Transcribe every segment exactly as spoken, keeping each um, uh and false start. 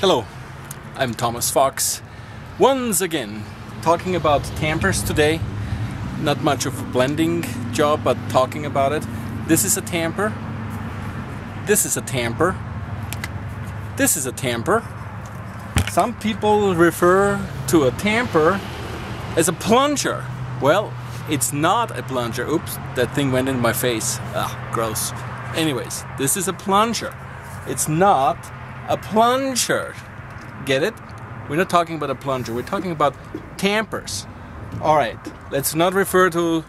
Hello, I'm Thomas Fox, once again talking about tampers today. Not much of a blending job, but talking about it. This is a tamper, this is a tamper, this is a tamper. Some people refer to a tamper as a plunger. Well, it's not a plunger. Oops, that thing went in my face. Ah, gross. Anyways, this is a plunger. It's not a plunger. Get it? We're not talking about a plunger. We're talking about tampers. Alright, let's not refer to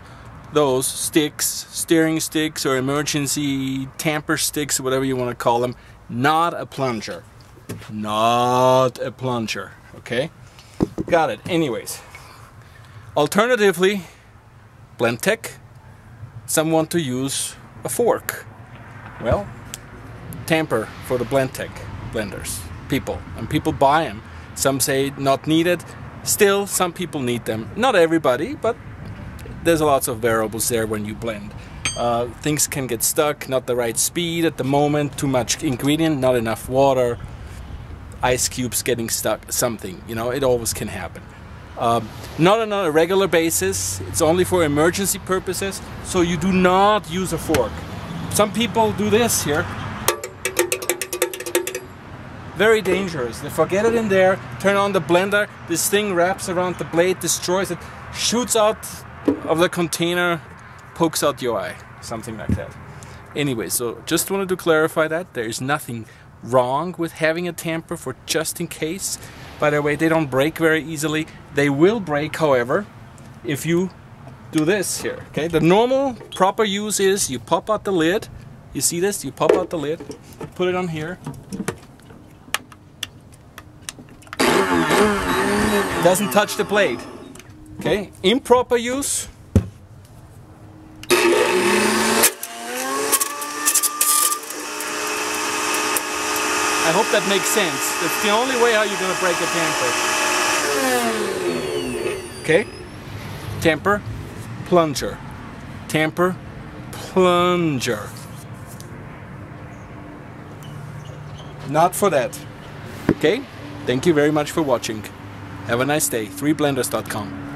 those sticks, steering sticks or emergency tamper sticks, whatever you want to call them. Not a plunger. Not a plunger. Okay? Got it. Anyways. Alternatively, Blendtec, some want to use a fork. Well, tamper for the Blendtec blenders, people, and people buy them. Some say not needed, still some people need them. Not everybody, but there's lots of variables there when you blend. Uh, things can get stuck, not the right speed at the moment, too much ingredient, not enough water, ice cubes getting stuck, something, you know, it always can happen. Uh, not on a regular basis, it's only for emergency purposes, so you do not use a fork. Some people do this here. Very dangerous. They forget it in there, turn on the blender, this thing wraps around the blade, destroys it, shoots out of the container, pokes out your eye, something like that. Anyway, so just wanted to clarify that there is nothing wrong with having a tamper for just in case. By the way, they don't break very easily. They will break, however, if you do this here. Okay, the normal proper use is you pop out the lid. You see this? You pop out the lid, put it on here. It doesn't touch the blade. Okay, improper use. I hope that makes sense. That's the only way how you're gonna break a tamper. Okay? Tamper, plunger. Tamper, plunger. Not for that. Okay? Thank you very much for watching. Have a nice day. three blenders dot com.